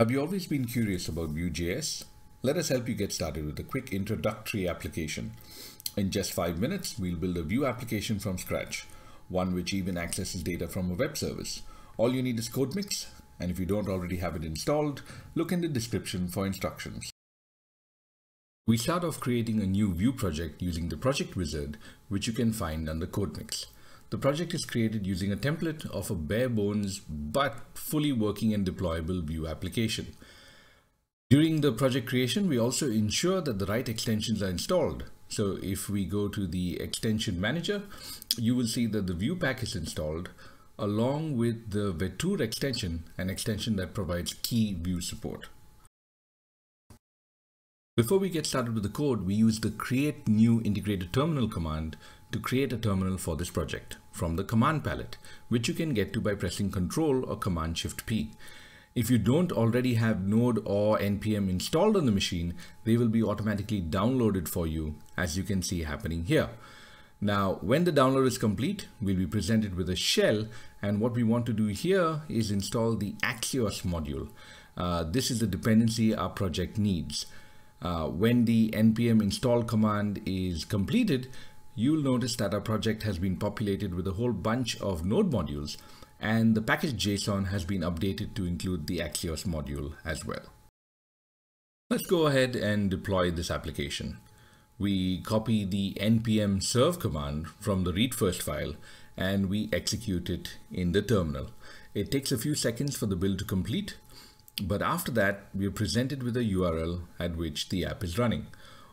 Have you always been curious about Vue.js? Let us help you get started with a quick introductory application. In just 5 minutes, we'll build a Vue application from scratch, one which even accesses data from a web service. All you need is CodeMix, and if you don't already have it installed, look in the description for instructions. We start off creating a new Vue project using the project wizard, which you can find under CodeMix. The project is created using a template of a bare bones but fully working and deployable Vue application. During the project creation, we also ensure that the right extensions are installed. So if we go to the extension manager, you will see that the Vue pack is installed along with the Vetur extension, an extension that provides key Vue support. Before we get started with the code, we use the create new integrated terminal command to create a terminal for this project from the command palette, which you can get to by pressing Ctrl or Command Shift P. If you don't already have node or npm installed on the machine, they will be automatically downloaded for you, as you can see happening here. Now, when the download is complete, we'll be presented with a shell, and what we want to do here is install the axios module. This is the dependency our project needs. When the npm install command is completed, you'll notice that our project has been populated with a whole bunch of node modules, and the package.json has been updated to include the axios module as well. Let's go ahead and deploy this application. We copy the npm serve command from the read first file, and we execute it in the terminal. It takes a few seconds for the build to complete, but after that, we're presented with a URL at which the app is running.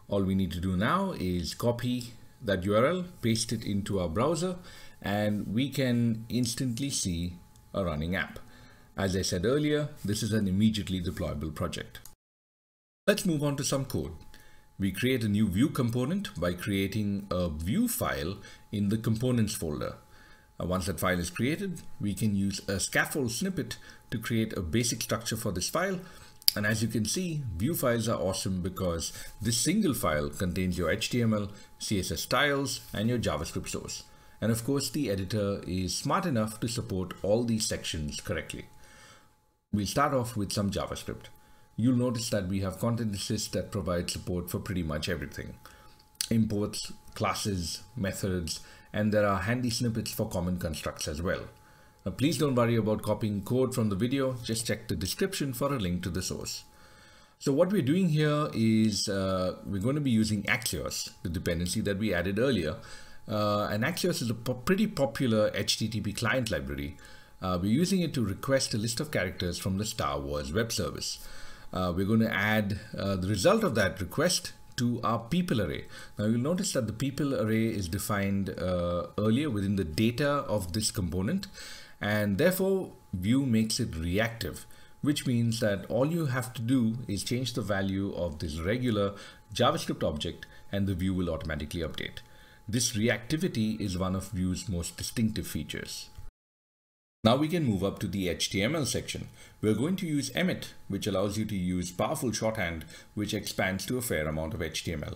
All we need to do now is copy that URL, paste it into our browser, and we can instantly see a running app. As I said earlier, this is an immediately deployable project. Let's move on to some code. We create a new Vue component by creating a Vue file in the components folder. Once that file is created, we can use a scaffold snippet to create a basic structure for this file. And as you can see, Vue files are awesome because this single file contains your HTML, CSS styles, and your JavaScript source. And of course, the editor is smart enough to support all these sections correctly. We'll start off with some JavaScript. You'll notice that we have Content Assist that provides support for pretty much everything. Imports, classes, methods, and there are handy snippets for common constructs as well. Now, please don't worry about copying code from the video, just check the description for a link to the source. So what we're doing here is we're going to be using Axios, the dependency that we added earlier. And Axios is a pretty popular HTTP client library. We're using it to request a list of characters from the Star Wars web service. We're going to add the result of that request to our people array. Now you'll notice that the people array is defined earlier within the data of this component, and therefore Vue makes it reactive, which means that all you have to do is change the value of this regular JavaScript object and the Vue will automatically update. This reactivity is one of Vue's most distinctive features. Now we can move up to the HTML section. We're going to use Emmet, which allows you to use powerful shorthand, which expands to a fair amount of HTML.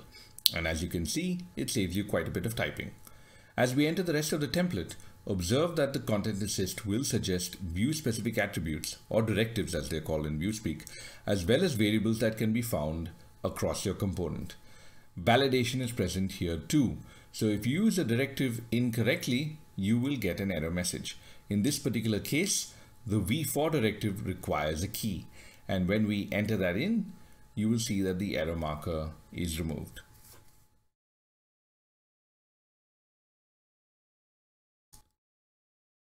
And as you can see, it saves you quite a bit of typing. As we enter the rest of the template, observe that the Content Assist will suggest Vue-specific attributes, or directives as they're called in Vue-speak, as well as variables that can be found across your component. Validation is present here too. So if you use a directive incorrectly, you will get an error message. In this particular case, the v-for directive requires a key. And when we enter that in, you will see that the error marker is removed.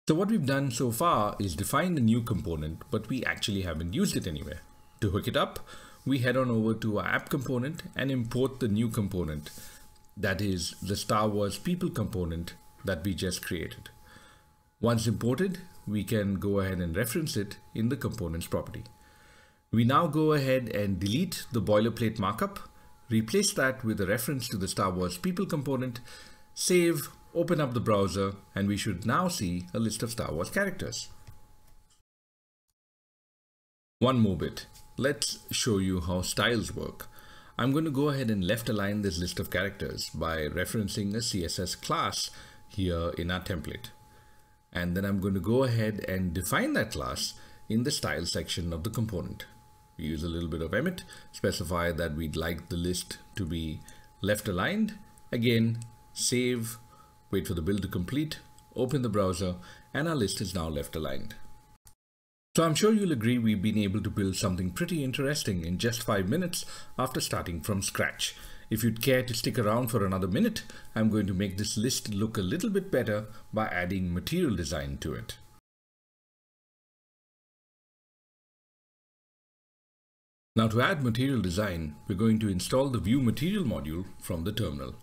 So what we've done so far is define a new component, but we actually haven't used it anywhere. To hook it up, we head on over to our app component and import the new component. That is the Star Wars people component that we just created. Once imported, we can go ahead and reference it in the components property. We now go ahead and delete the boilerplate markup, replace that with a reference to the Star Wars people component, save, open up the browser, and we should now see a list of Star Wars characters. One more bit. Let's show you how styles work. I'm going to go ahead and left align this list of characters by referencing a CSS class here in our template. And then I'm going to go ahead and define that class in the style section of the component. we use a little bit of Emmet, specify that we'd like the list to be left aligned. Again, save, wait for the build to complete, open the browser, and our list is now left aligned. So I'm sure you'll agree we've been able to build something pretty interesting in just 5 minutes after starting from scratch. If you'd care to stick around for another minute, I'm going to make this list look a little bit better by adding material design to it. Now to add material design, we're going to install the Vue Material module from the terminal.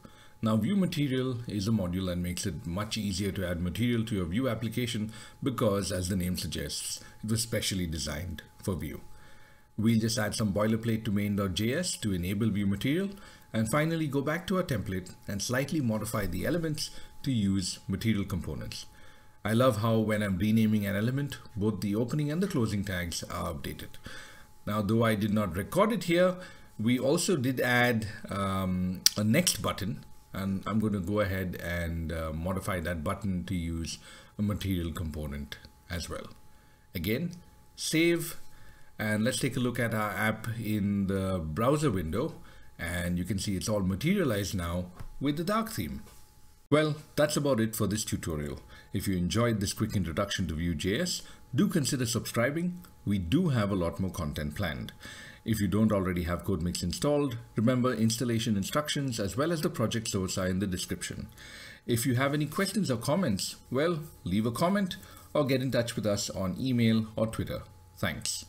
Now Vue Material is a module that makes it much easier to add material to your Vue application because, as the name suggests, it was specially designed for Vue. We'll just add some boilerplate to main.js to enable Vue Material, and finally go back to our template and slightly modify the elements to use material components. I love how when I'm renaming an element, both the opening and the closing tags are updated. Now, though I did not record it here, we also did add a next button, and I'm going to go ahead and modify that button to use a material component as well. Again, save, and let's take a look at our app in the browser window, and you can see it's all materialized now with the dark theme. Well, that's about it for this tutorial. If you enjoyed this quick introduction to Vue.js, do consider subscribing. We do have a lot more content planned. If you don't already have CodeMix installed, remember installation instructions as well as the project source are in the description. If you have any questions or comments, well, leave a comment or get in touch with us on email or Twitter. Thanks.